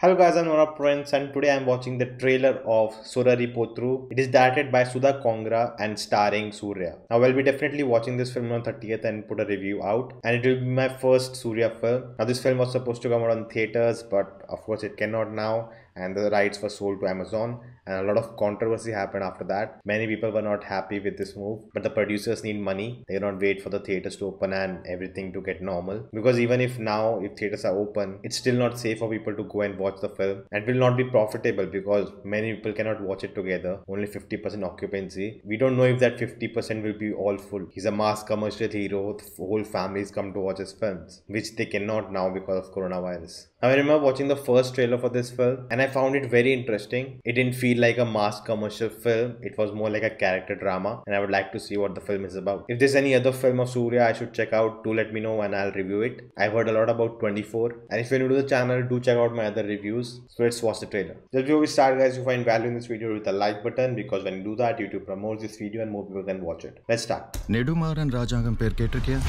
Hello guys, I'm Nona Prince and today I'm watching the trailer of Soorarai Pottru. It is directed by Sudha Kongara and starring Suriya. Now I'll be definitely watching this film on 30th and put a review out, and it will be my first Suriya film. Now this film was supposed to come out on theaters, but of course it cannot now, and the rights were sold to Amazon, and a lot of controversy happened after that. Many people were not happy with this move, but the producers need money. They cannot wait for the theaters to open and everything to get normal, because even if now, if theaters are open, it's still not safe for people to go and watch the film. It will not be profitable because many people cannot watch it together. Only 50% occupancy. We don't know if that 50% will be all full. He's a mass commercial hero. The whole families come to watch his films, which they cannot now because of coronavirus. I remember watching the first trailer for this film and I found it very interesting. It didn't feel like a mass commercial film. It was more like a character drama, and I would like to see what the film is about. If there's any other film of Suriya I should check out, do let me know and I'll review it. I've heard a lot about 24, and if you're new to the channel, do check out my other reviews. So let's watch the trailer. Just before we start guys, if you find value in this video, with a like button, because when you do that, YouTube promotes this video and more people can watch it. Let's start. Nedumar and Rajangam pair cater kiya.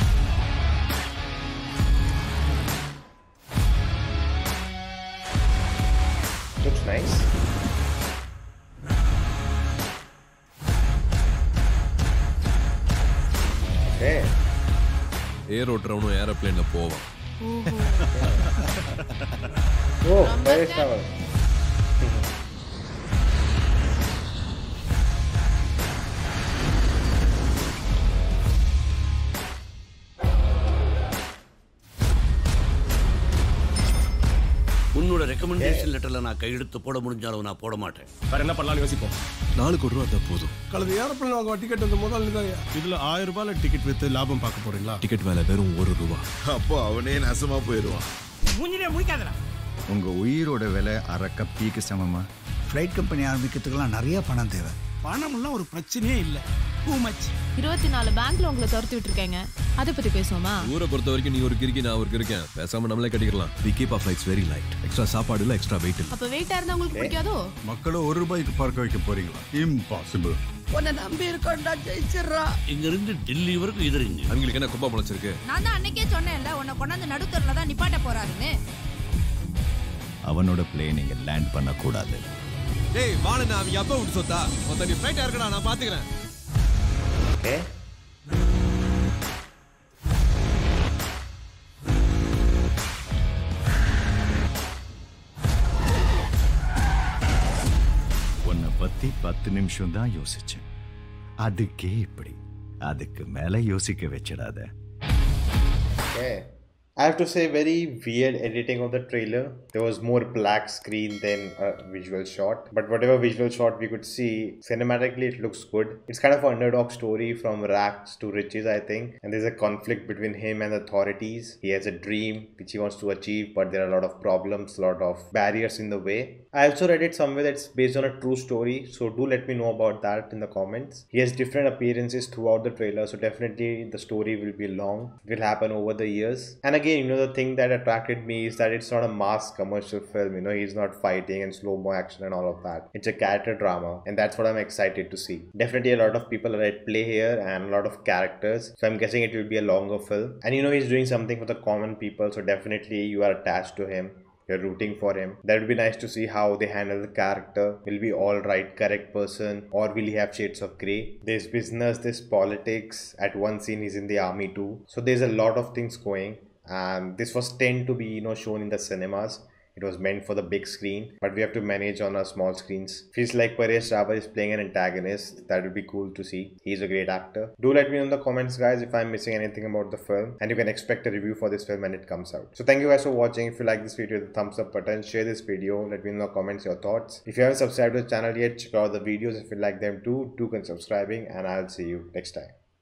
Looks nice. Okay. Aeroplane na pova. Oh, Paresh Rawal. Recommendation letter la na kai eduthu poda mudinjalo na poda maten vera enna pannalanu yosippom 4 rupaya da podum kalada airplane vaanga ticket endu modal nidanga idla 1000 rupaya ticket vethu laabam paaka poringa ticket vela verum 1 rupaya appo avane nasama poiruva munjine mulikadala unga uyiroda vela arakka peak samama flight company aarambikkathukala nariya panam theva panam illa oru prachane illa too much 24 bank la ungala thorthi vittirukanga adha pathi pesoma oora portha varikku nee oru kiriki na oru kiruken pesama nammale kattikalam we keep our flights very light extra saapadu la extra weight illa appo weight irundha ungalku pidikado makkalo 1 rupaykku park vekke poringa impossible ona nambi irukkonda jeichirra inga irundhu delhi varku idiringa avangalukku enna kumba mulichirukku naan annike sonnenla ona konanda naduthurla da nipaata porarunu avanoda plane inga land panna koodadhu hey vaana avan appa ut sotta odani flight irukana na paathukuren. Okay. உன்னை பத்தி 10 நிமிஷம் தான் யோசிச்சேன். அதுக்கே இப்படி. அதுக்கு மேல யோசிக்க வச்சிடாத. Okay. I have to say, very weird editing of the trailer. There was more black screen than a visual shot. But whatever visual shot we could see, cinematically it looks good. It's kind of an underdog story from rags to riches, I think. And there's a conflict between him and the authorities. He has a dream which he wants to achieve, but there are a lot of problems, a lot of barriers in the way. I also read it somewhere that's based on a true story, so do let me know about that in the comments. He has different appearances throughout the trailer, so definitely the story will be long. It will happen over the years. And again, you know, the thing that attracted me is that it's not a mass commercial film. You know, he's not fighting and slow-mo action and all of that. It's a character drama, and that's what I'm excited to see. Definitely a lot of people are at play here and a lot of characters, so I'm guessing it will be a longer film. And you know, he's doing something for the common people, so definitely you are attached to him. You're rooting for him. That would be nice to see how they handle the character. Will be all right, correct person, or will he have shades of grey? There's business, there's politics. At one scene, he's in the army too. So there's a lot of things going. And this was tend to be, you know, shown in the cinemas. It was meant for the big screen, but we have to manage on our small screens. Feels like Paresh Rawal is playing an antagonist. That would be cool to see. He's a great actor. Do let me know in the comments guys if I'm missing anything about the film, and you can expect a review for this film when it comes out. So thank you guys for watching. If you like this video, hit the thumbs up button, share this video, let me know in the comments your thoughts. If you haven't subscribed to the channel yet, check out the videos if you like them too. Do consider subscribing, and I'll see you next time.